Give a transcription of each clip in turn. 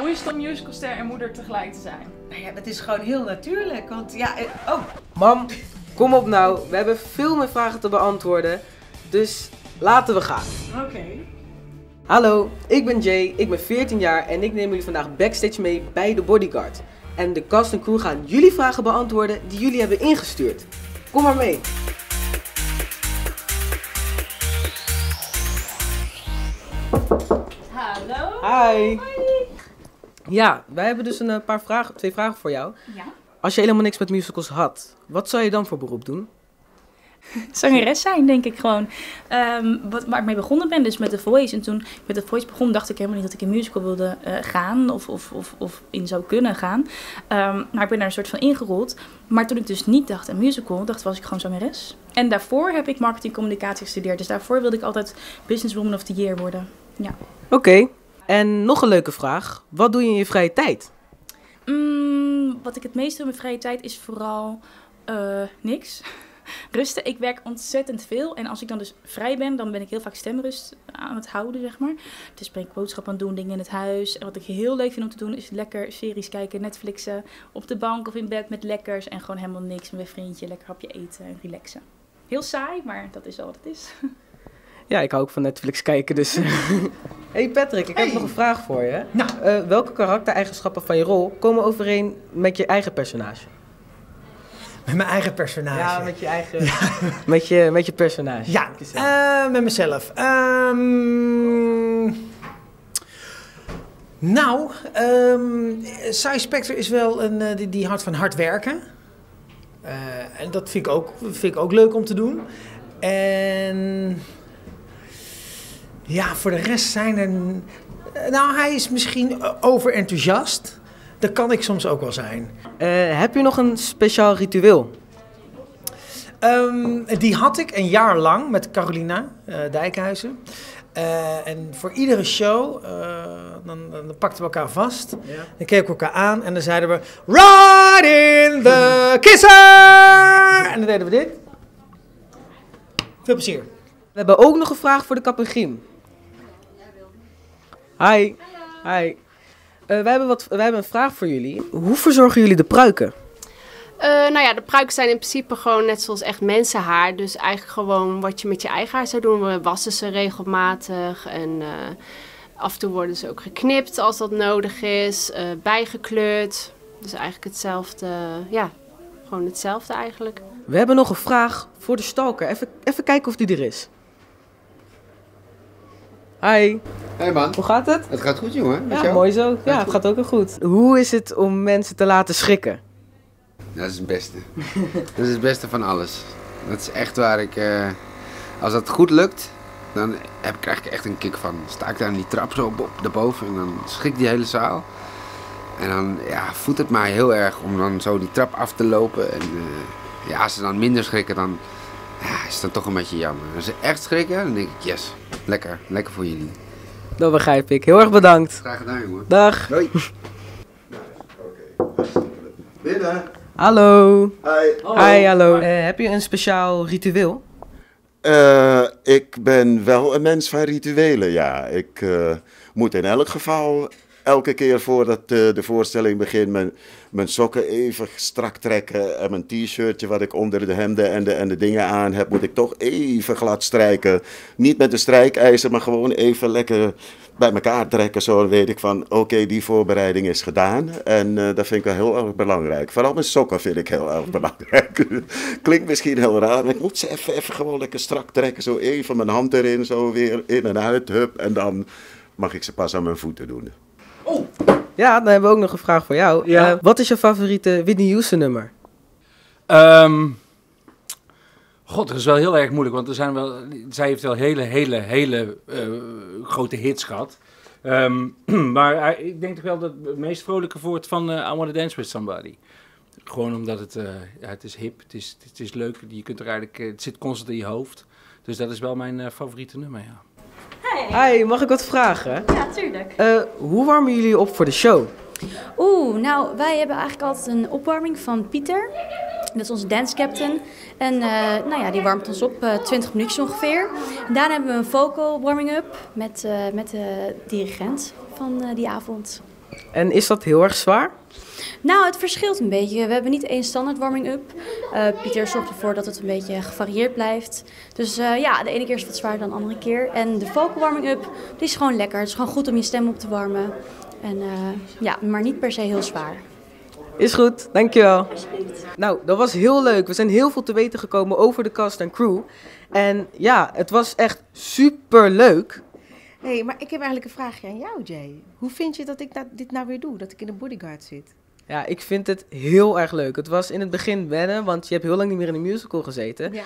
Hoe is het om musicalster en moeder tegelijk te zijn? Nou ja, dat is gewoon heel natuurlijk, want ja... Oh! Mam, kom op nou. We hebben veel meer vragen te beantwoorden, dus laten we gaan. Oké. Hallo, ik ben Jay, ik ben 14 jaar en ik neem jullie vandaag backstage mee bij The Bodyguard. En de cast en crew gaan jullie vragen beantwoorden die jullie hebben ingestuurd. Kom maar mee! Hallo! Hi! Hoi. Ja, wij hebben dus een paar vragen, twee vragen voor jou. Ja. Als je helemaal niks met musicals had, wat zou je dan voor beroep doen? Zangeres zijn, denk ik gewoon. Waar ik mee begonnen ben, dus met The Voice. En toen ik met The Voice begon, dacht ik helemaal niet dat ik in musical wilde gaan. Of in zou kunnen gaan. Maar ik ben daar een soort van ingerold. Maar toen ik dus niet dacht aan musical, was ik gewoon zangeres. En daarvoor heb ik marketing en communicatie gestudeerd. Dus daarvoor wilde ik altijd businesswoman of the year worden. Ja. Oké. En nog een leuke vraag. Wat doe je in je vrije tijd? Wat ik het meest doe in mijn vrije tijd is vooral niks. Rusten. Ik werk ontzettend veel. En als ik dan dus vrij ben, dan ben ik heel vaak stemrust aan het houden, zeg maar. Dus ben ik boodschappen aan het doen, dingen in het huis. En wat ik heel leuk vind om te doen, is lekker series kijken, Netflixen. Op de bank of in bed met lekkers. En gewoon helemaal niks met mijn vriendje. Lekker hapje eten en relaxen. Heel saai, maar dat is al wat het is. Ja, ik hou ook van Netflix kijken, dus... Hey Patrick, ik heb nog een vraag voor je. Nou. Welke karaktereigenschappen van je rol komen overeen met je eigen personage? Met mijn eigen personage. Ja, met je eigen... Ja. Met je personage. Ja, met mezelf. Cy Spector is wel een... die houdt van hard werken. En dat vind ik ook leuk om te doen. En... Ja, voor de rest zijn er... Nou, hij is misschien overenthousiast. Dat kan ik soms ook wel zijn. Heb je nog een speciaal ritueel? Die had ik een jaar lang met Carolina Dijkhuizen. En voor iedere show, dan pakten we elkaar vast. Ja. Dan keken we elkaar aan en dan zeiden we... Right in the kisser! En dan deden we dit. Veel plezier. We hebben ook nog een vraag voor de Kapengym. Hi. Hallo. Hi. Wij hebben een vraag voor jullie. Hoe verzorgen jullie de pruiken? Nou ja, de pruiken zijn in principe gewoon net zoals echt mensenhaar. Dus eigenlijk gewoon wat je met je eigen haar zou doen. We wassen ze regelmatig en af en toe worden ze ook geknipt als dat nodig is. Bijgekleurd. Dus eigenlijk hetzelfde. Ja, gewoon hetzelfde eigenlijk. We hebben nog een vraag voor de stalker. Even kijken of die er is. Hi. Hey man. Hoe gaat het? Het gaat goed, jongen. Ja, mooi zo. Ja, het gaat ook heel goed. Hoe is het om mensen te laten schrikken? Dat is het beste. Dat is het beste van alles. Dat is echt waar ik... als dat goed lukt, dan krijg ik echt een kick van. Sta ik daar aan die trap zo daarboven en dan schrikt die hele zaal. En dan voedt het mij heel erg om dan zo die trap af te lopen. En ja, als ze dan minder schrikken, dan is het dan toch een beetje jammer. Als ze echt schrikken, dan denk ik, yes, lekker. Lekker voor jullie. Dat begrijp ik. Heel erg bedankt. Graag gedaan, jongen. Dag. Doei. Binnen. Hallo. Hi, hallo. Heb je een speciaal ritueel? Ik ben wel een mens van rituelen, ja. Ik moet in elk geval... Elke keer voordat de voorstelling begint, mijn sokken even strak trekken. En mijn t-shirtje wat ik onder de hemden en de dingen aan heb, moet ik toch even glad strijken. Niet met de strijkijzer, maar gewoon even lekker bij elkaar trekken. Zo weet ik van, oké, die voorbereiding is gedaan. En dat vind ik wel heel erg belangrijk. Vooral mijn sokken vind ik heel erg belangrijk. Klinkt misschien heel raar, maar ik moet ze even gewoon lekker strak trekken. Zo even mijn hand erin, zo weer in en uit, hup. En dan mag ik ze pas aan mijn voeten doen. Oh. Ja, dan hebben we ook nog een vraag voor jou. Ja. Wat is je favoriete Whitney Houston nummer? God, dat is wel heel erg moeilijk, want zij heeft wel hele grote hits gehad. Maar ik denk toch wel dat het meest vrolijke woord van I Wanna Dance With Somebody. Gewoon omdat het is hip, het is leuk, je kunt er eigenlijk, het zit constant in je hoofd. Dus dat is wel mijn favoriete nummer, ja. Hi, mag ik wat vragen? Ja, tuurlijk. Hoe warmen jullie op voor de show? Oeh, nou, wij hebben eigenlijk altijd een opwarming van Pieter. Dat is onze dance captain. En nou ja, die warmt ons op 20 minuutjes ongeveer. En daarna hebben we een vocal warming-up met de dirigent van die avond. En is dat heel erg zwaar? Nou, het verschilt een beetje. We hebben niet één standaard warming-up. Pieter zorgt ervoor dat het een beetje gevarieerd blijft. Dus ja, de ene keer is het wat zwaarder dan de andere keer. En de vocal warming-up is gewoon lekker. Het is gewoon goed om je stem op te warmen. En, ja, maar niet per se heel zwaar. Is goed, dankjewel. Alsjeblieft. Nou, dat was heel leuk. We zijn heel veel te weten gekomen over de cast en crew. En ja, het was echt super leuk. Hey, maar ik heb eigenlijk een vraagje aan jou, Jay. Hoe vind je dat ik dit nou weer doe, dat ik in de bodyguard zit? Ja, ik vind het heel erg leuk. Het was in het begin wennen, want je hebt heel lang niet meer in een musical gezeten. Ja.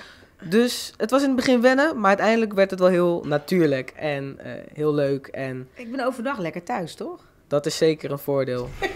Dus het was in het begin wennen, maar uiteindelijk werd het wel heel natuurlijk en heel leuk. En... Ik ben overdag lekker thuis, toch? Dat is zeker een voordeel.